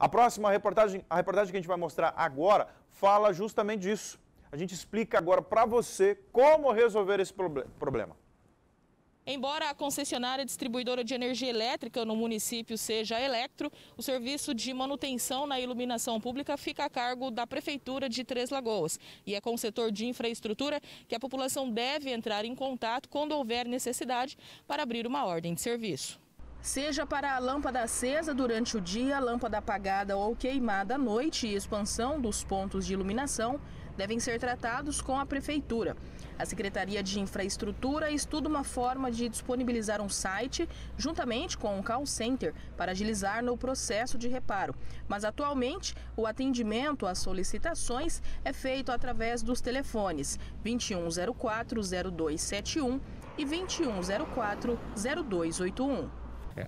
A próxima reportagem, a reportagem que a gente vai mostrar agora, fala justamente disso. A gente explica agora para você como resolver esse problema. Embora a concessionária distribuidora de energia elétrica no município seja a Electro, o serviço de manutenção na iluminação pública fica a cargo da Prefeitura de Três Lagoas. E é com o setor de infraestrutura que a população deve entrar em contato quando houver necessidade para abrir uma ordem de serviço. Seja para a lâmpada acesa durante o dia, a lâmpada apagada ou queimada à noite e expansão dos pontos de iluminação devem ser tratados com a Prefeitura. A Secretaria de Infraestrutura estuda uma forma de disponibilizar um site juntamente com um call center para agilizar no processo de reparo. Mas atualmente o atendimento às solicitações é feito através dos telefones 2104-0271 e 2104-0281.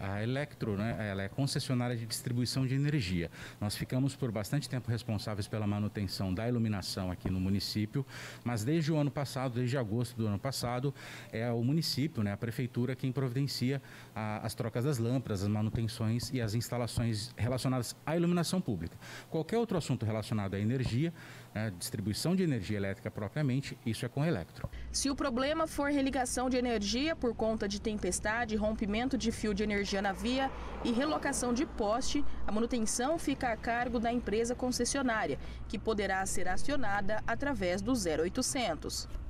A Electro, né, ela é concessionária de distribuição de energia. Nós ficamos por bastante tempo responsáveis pela manutenção da iluminação aqui no município, mas desde o ano passado, desde agosto do ano passado, é o município, né, a prefeitura, quem providencia as trocas das lâmpadas, as manutenções e as instalações relacionadas à iluminação pública. Qualquer outro assunto relacionado à energia, né, distribuição de energia elétrica propriamente, isso é com a Electro. Se o problema for religação de energia por conta de tempestade, rompimento de fio de energia, na via e relocação de poste, a manutenção fica a cargo da empresa concessionária, que poderá ser acionada através do 0800.